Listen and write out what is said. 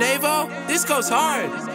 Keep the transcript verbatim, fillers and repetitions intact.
one Navo, this goes hard.